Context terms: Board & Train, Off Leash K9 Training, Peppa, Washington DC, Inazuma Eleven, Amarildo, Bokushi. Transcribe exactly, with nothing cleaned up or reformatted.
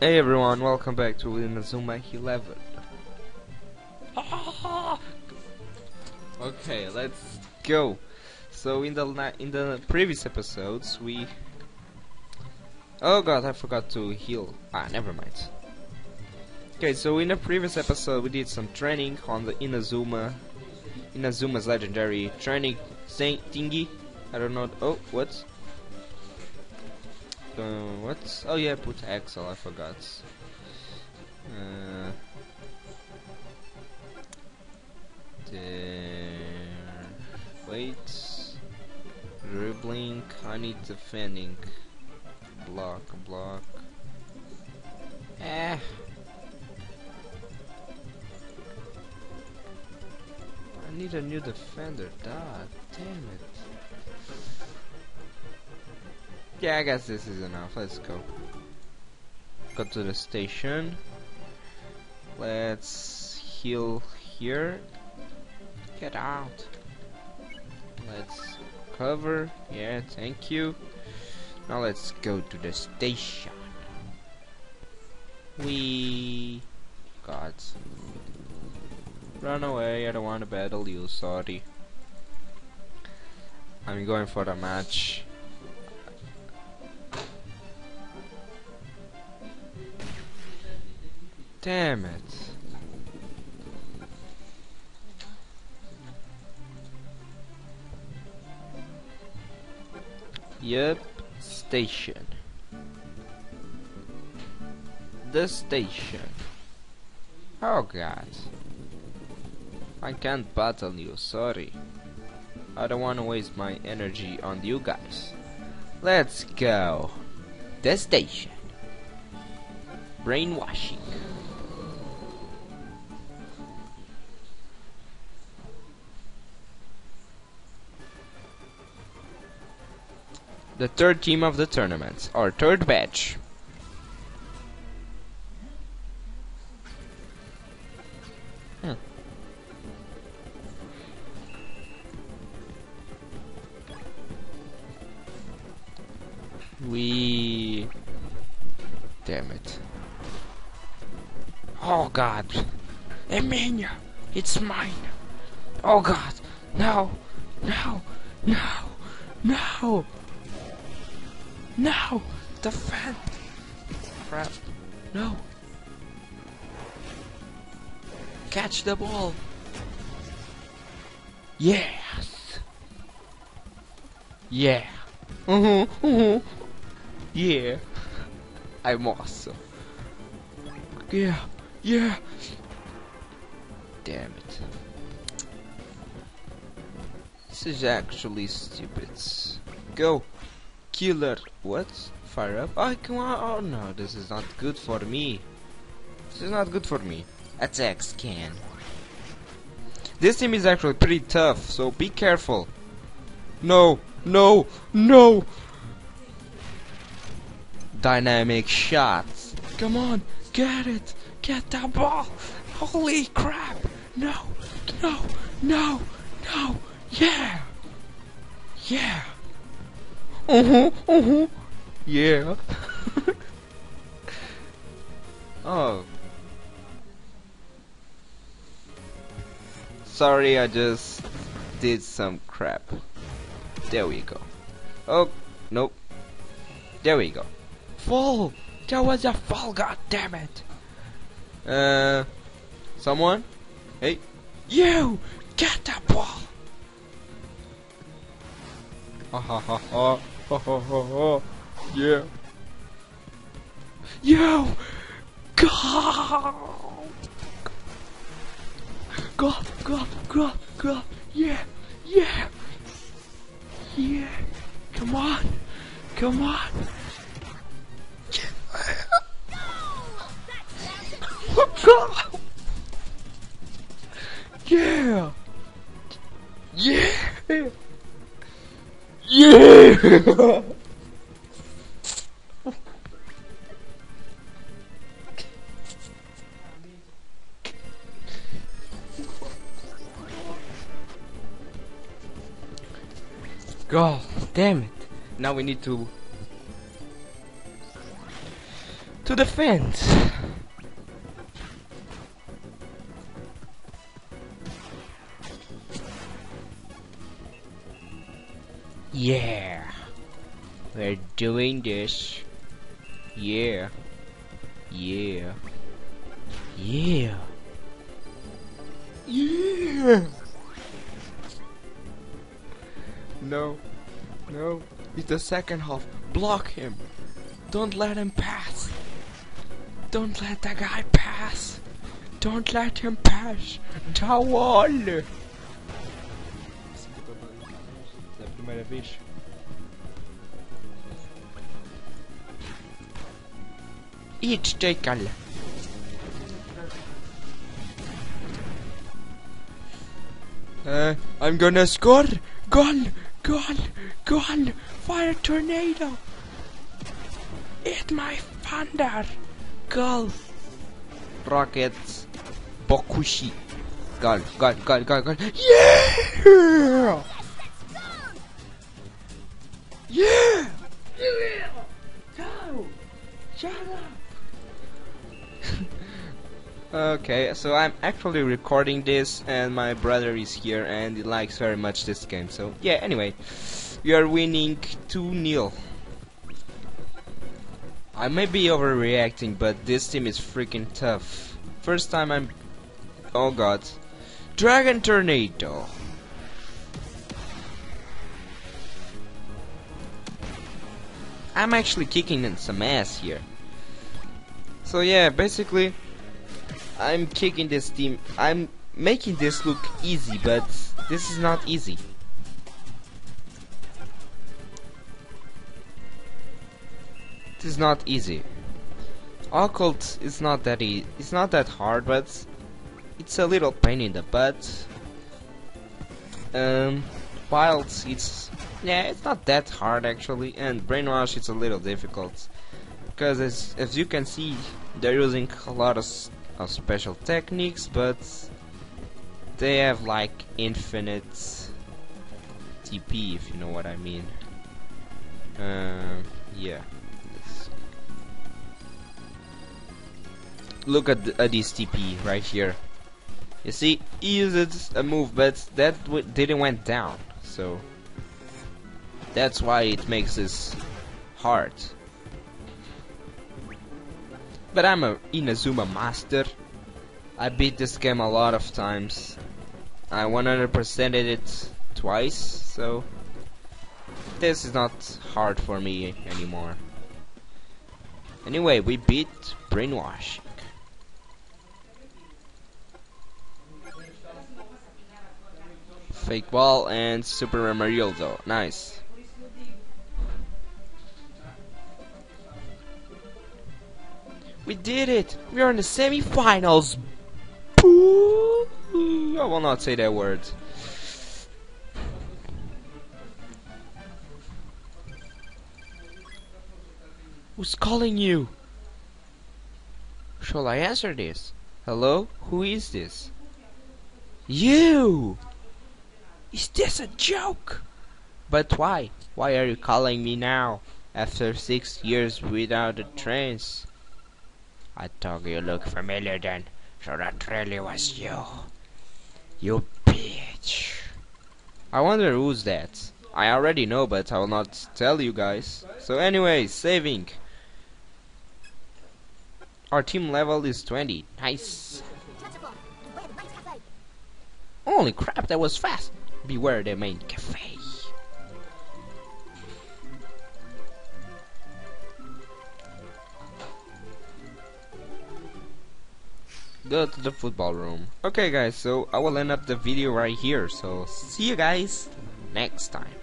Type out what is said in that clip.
Hey everyone, welcome back to Inazuma Eleven. Okay, let's go. So in the in the previous episodes we... Oh god, I forgot to heal. Ah, never mind. Okay, so in the previous episode we did some training on the Inazuma, Inazuma's legendary training thing thingy. I don't know. Oh, what? Uh, what? Oh yeah, put Axel, I forgot. Uh, there. Wait. Dribbling, I need defending. Block, block. Eh. I need a new defender, god damn it. Yeah, I guess this is enough. Let's go. Go to the station. Let's heal here. Get out. Let's cover. Yeah, thank you. Now let's go to the station. We... God. Run away, I don't want to battle you, sorry. I'm going for the match. Damn it. Yep, station. The station. Oh god. I can't battle you, sorry. I don't want to waste my energy on you guys. Let's go. The station. Brainwashing. The third team of the tournament, our third batch. Huh. We... Damn it. Oh god. Emilia, it's mine. Oh god. No. No. No. No. No! Defend! Crap. No! Catch the ball! Yes! Yeah! Mm-hmm, mm-hmm. Yeah! I'm awesome! Yeah! Yeah! Damn it. This is actually stupid. Go! Killer, what? Fire up? Oh, come on! Oh no, this is not good for me. This is not good for me. Attack scan. This team is actually pretty tough, so be careful. No, no, no! Dynamic shots. Come on, get it! Get that ball! Holy crap! No, no, no, no! Yeah, yeah. Uh-huh, uh-huh. Yeah. Oh. Sorry, I just did some crap. There we go. Oh, nope. There we go. Fall! That was a fall, god damn it! Uh, someone? Hey. You! Get that ball! Ha ha ha ha. Ho ho ho ho, yeah. Yo! God! God, God, God, God, yeah, yeah! Yeah! Come on! Come on! Yeah! Yeah! Yeah! God damn it. Now we need to to the fence. Yeah, we're doing this. Yeah, yeah, yeah, yeah. No, no, it's the second half. Block him. Don't let him pass. Don't let that guy pass. Don't let him pass. The wall. Primeira vez. It's taken. Uh, I'm gonna score. Goal, goal, goal. Fire tornado. It's my thunder. Goal. Rockets. Bokushi. Goal, goal, goal, goal, goal. Yeah. Yeah! Yeah! No! Shut up! Okay, so I'm actually recording this and my brother is here and he likes very much this game, so yeah, anyway. We are winning two nil. I may be overreacting, but this team is freaking tough. First time I'm... Oh god. Dragon Tornado! I'm actually kicking in some ass here. So yeah, basically I'm kicking this team. I'm making this look easy, but this is not easy. This is not easy. Occult is not that e it's not that hard, but it's a little pain in the butt. Um Wilds, it's yeah, it's not that hard actually, and Brainwash it's a little difficult because as, as you can see they're using a lot of, of special techniques, but they have like infinite T P, if you know what I mean. Uh, yeah. Let's look at, the, at this T P right here. You see, he uses a move, but that w didn't went down. So that's why it makes this hard. But I'm a Inazuma master. I beat this game a lot of times. I one hundred percented it twice, so this is not hard for me anymore. Anyway, we beat Brainwash. Fake ball and Super Amarildo. Nice. We did it! We are in the semi-finals! Boo! I will not say that word. Who's calling you? Shall I answer this? Hello? Who is this? You! Is this a joke? But why? Why are you calling me now? After six years without a trace? I thought you looked familiar then, so that really was you. You bitch. I wonder who's that. I already know, but I will not tell you guys. So anyway, saving. Our team level is twenty. Nice. Holy crap, that was fast. Beware the main cafe. Go to the football room. Okay guys, so I will end up the video right here, so see you guys next time.